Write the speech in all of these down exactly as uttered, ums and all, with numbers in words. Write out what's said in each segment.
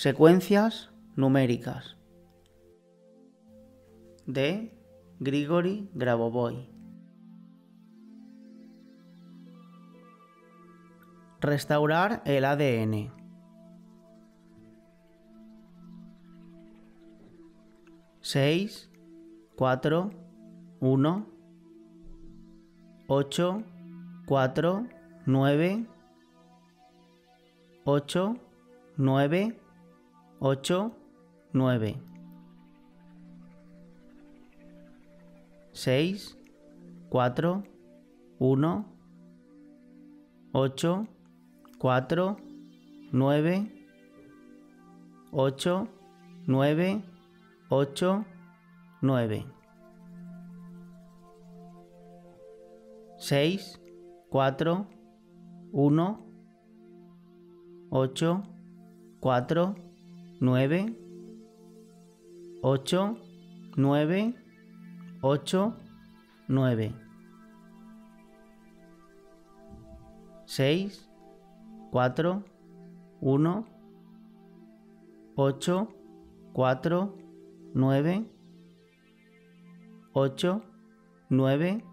Secuencias numéricas de Grigori Grabovoi. Restaurar el A D N. seis, cuatro, uno, ocho, cuatro, nueve, ocho, nueve, ocho, nueve. seis, cuatro, uno, ocho, cuatro, nueve, ocho, nueve, ocho, nueve. seis, cuatro, uno, ocho, cuatro, nueve, ocho, nueve, ocho, nueve. seis, cuatro, uno, ocho, cuatro, nueve, ocho, nueve,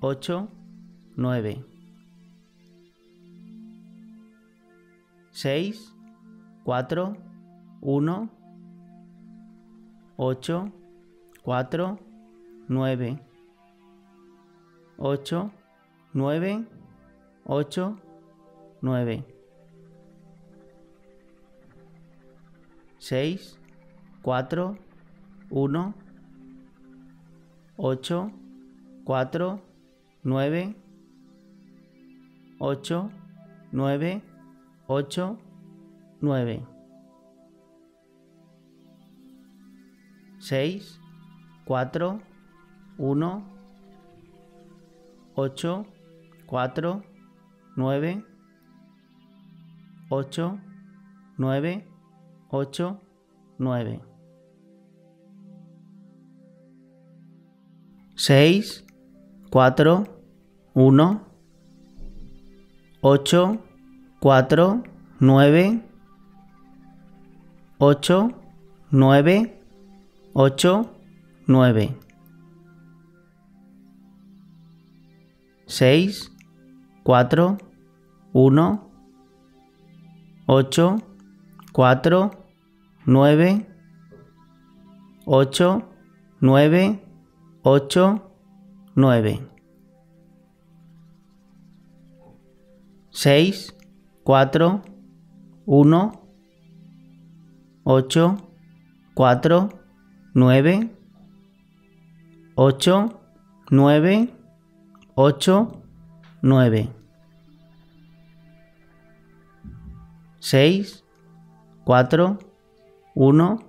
ocho, nueve. seis, cuatro, uno, ocho, cuatro, nueve, ocho, nueve, ocho, nueve. seis, cuatro, uno, ocho, cuatro, nueve, ocho, nueve, ocho, nueve. seis, cuatro, uno, ocho, cuatro, nueve, ocho, nueve, ocho, nueve. seis, cuatro, uno, ocho, cuatro, nueve, ocho, nueve, ocho, nueve. seis, cuatro, uno, ocho, cuatro, nueve, ocho, nueve, ocho, nueve. seis, cuatro, uno, ocho, cuatro, nueve, ocho, nueve, ocho, nueve. seis, cuatro, uno, ocho, cuatro, nueve, ocho, nueve, ocho, nueve. seis, cuatro, uno, ocho, cuatro, nueve, ocho, nueve, ocho, nueve. seis, cuatro, uno,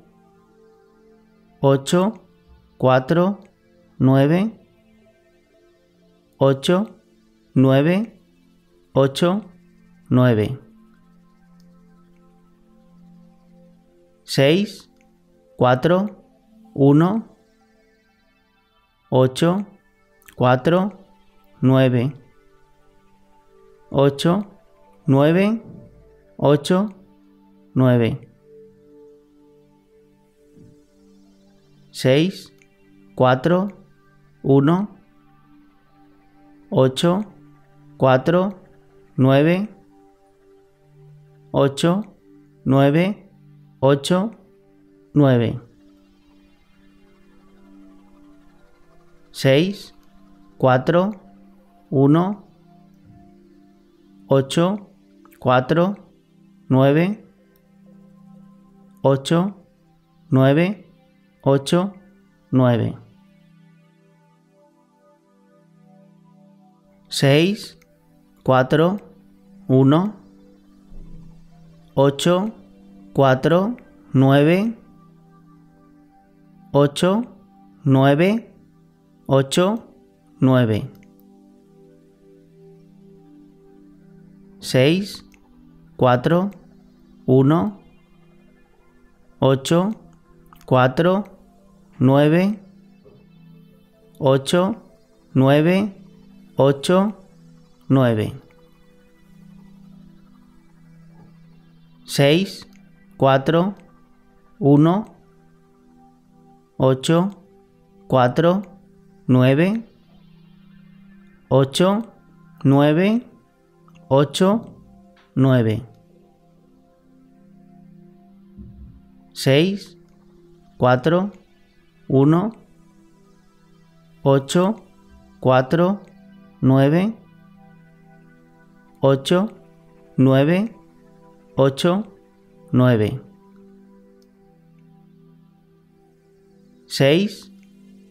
ocho, cuatro, nueve, ocho, nueve, ocho, nueve. seis, cuatro, uno, ocho, cuatro, nueve, ocho, nueve, ocho, nueve. seis, cuatro, uno, ocho, cuatro, nueve, ocho, nueve, ocho, nueve. seis, cuatro, uno, ocho, cuatro, nueve, ocho, nueve, ocho, nueve. seis, cuatro, uno, ocho, cuatro, nueve, ocho, nueve, ocho, nueve, seis, cuatro, uno, ocho, cuatro, nueve, ocho, nueve, ocho, nueve, seis,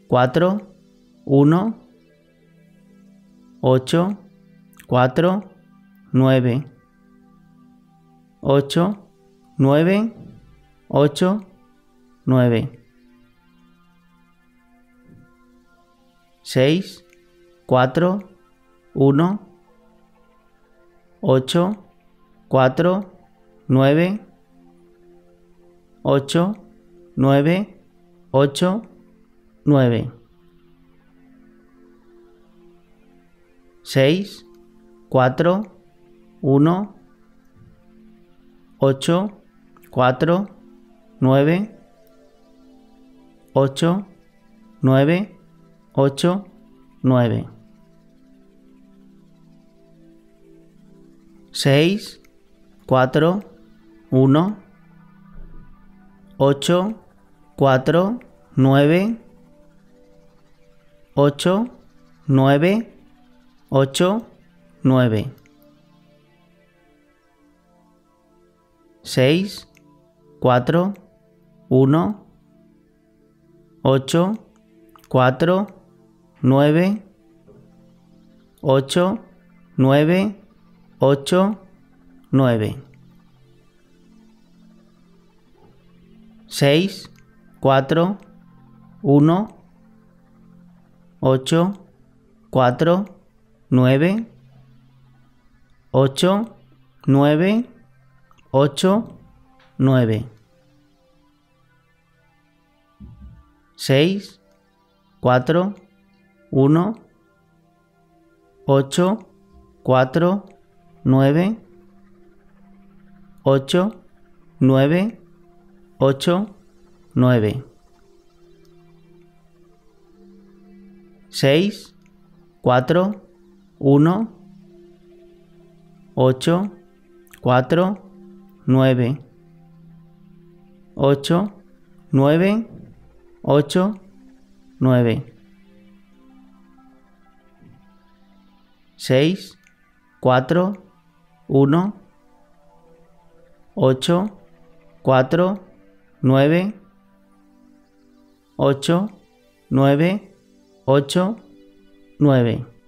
cuatro, uno, ocho, cuatro, nueve, ocho, nueve, ocho, nueve, seis, cuatro, uno, ocho, cuatro, nueve, ocho, nueve, ocho, nueve, seis, cuatro, uno, ocho, cuatro, nueve, ocho, nueve, ocho, nueve, seis, cuatro, uno, ocho, cuatro, nueve, ocho, nueve, ocho, nueve, seis, cuatro, uno, ocho, cuatro, nueve, ocho, nueve, ocho, nueve, seis, cuatro, uno, ocho, cuatro, nueve, ocho, nueve, ocho, nueve, seis, cuatro, uno, ocho, cuatro, nueve, ocho, nueve, ocho, nueve, seis, cuatro, uno, ocho, cuatro, nueve, ocho, nueve, ocho, nueve, seis, cuatro, uno, ocho, cuatro, nueve, ocho, nueve, ocho, nueve.